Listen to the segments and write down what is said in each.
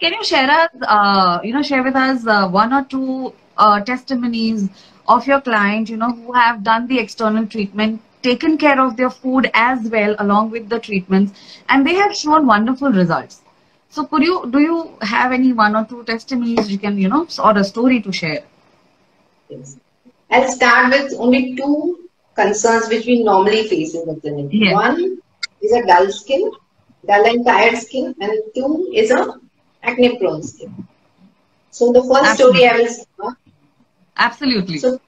Can you share us, share with us one or two testimonies of your client, who have done the external treatment, taken care of their food as well along with the treatments, and they have shown wonderful results. So do you have any one or two testimonies you can, or a story to share? Yes. I'll start with only two concerns which we normally face in the clinic. Yes. One is a dull skin, dull and tired skin, and two is a acne prone skin. So the first Absolutely. Story I will start. Absolutely. So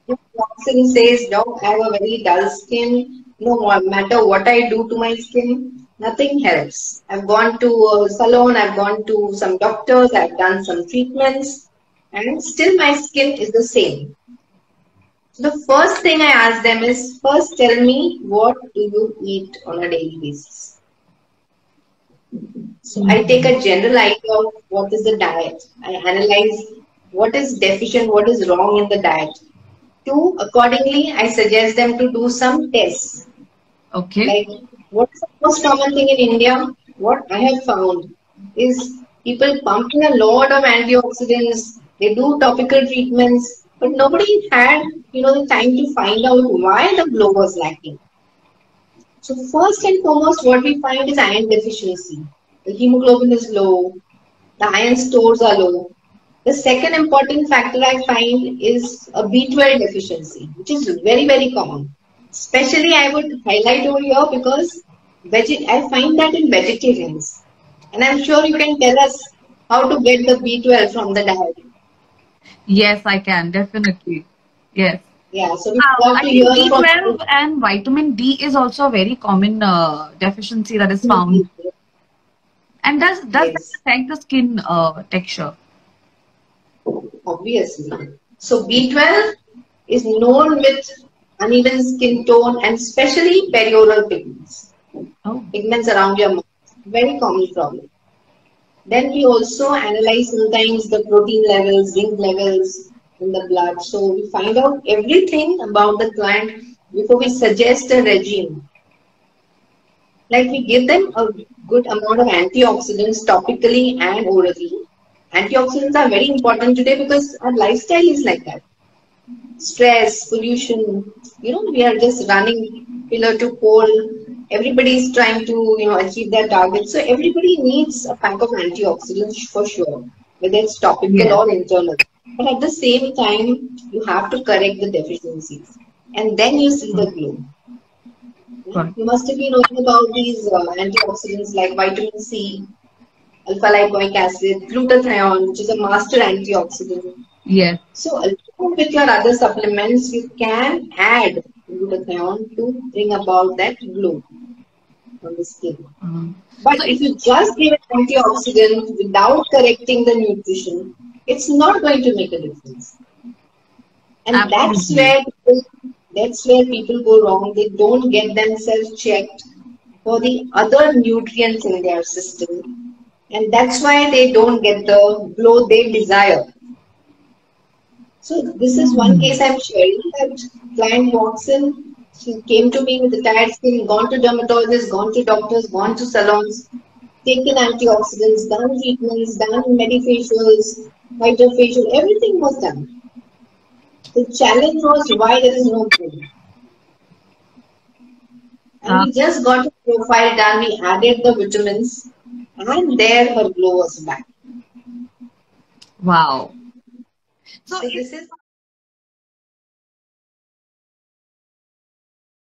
Singh says, "Doc, I have a very dull skin. No matter what I do to my skin, nothing helps. I've gone to a salon, I've gone to some doctors, I've done some treatments, and still my skin is the same." So the first thing I ask them is, first tell me, what do you eat on a daily basis? So I take a general idea of what is the diet. I analyze what is deficient, what is wrong in the diet. Two, accordingly, I suggest them to do some tests. Okay. Like, what is the most common thing in India? What I have found is people pump in a lot of antioxidants. They do topical treatments, but nobody had, the time to find out why the glow was lacking. So first and foremost, what we find is iron deficiency. The hemoglobin is low. The iron stores are low. The second important factor I find is a B12 deficiency, which is very, very common. Especially I would highlight over here because I find that in vegetarians. And I'm sure you can tell us how to get the B12 from the diet. Yes, I can. Definitely. Yes. Yeah, so I think B12 and vitamin D is also a very common deficiency that is found. And does yes. that affect the skin texture? Obviously. So B12 is known with uneven skin tone and especially perioral pigments. Oh. Pigments around your mouth. Very common problem. Then we also analyze sometimes the protein levels, zinc levels in the blood. So we find out everything about the client before we suggest a regime. Like we give them a good amount of antioxidants topically and orally. Antioxidants are very important today because our lifestyle is like that. Stress, pollution, we are just running pillar to pole. Everybody is trying to, achieve their target. So everybody needs a pack of antioxidants for sure, whether it's topical yeah. or internal. But at the same time, you have to correct the deficiencies. And then you see the glow. Right. You must have been knowing about these antioxidants like vitamin C, alpha-lipoic acid, glutathione, which is a master antioxidant. Yes. So along with your other supplements, you can add glutathione to bring about that glow on the skin. Mm-hmm. But so if you just give an antioxidant without correcting the nutrition, it's not going to make a difference. And Absolutely. That's where people go wrong. They don't get themselves checked for the other nutrients in their system. And that's why they don't get the glow they desire. So this is one case I'm sharing, that client walks in, she came to me with a tired skin, gone to dermatologists, gone to doctors, gone to salons, taken antioxidants, done treatments, done medifacials, phytofacial, everything was done. The challenge was why there is no glow. And we just got a profile done, we added the vitamins. And there her glow was back. Wow. So this is